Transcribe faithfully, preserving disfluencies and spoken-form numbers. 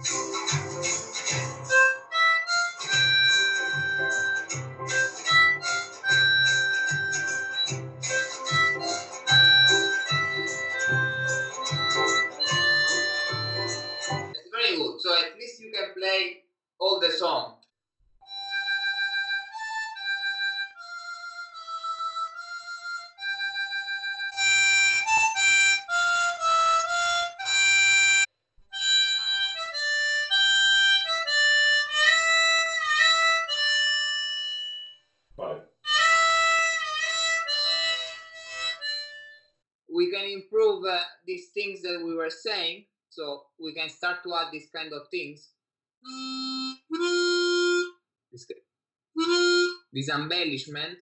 Very good. So at least you can play all the song. We can improve uh, these things that we were saying, so we can start to add these kind of things. This, this embellishment.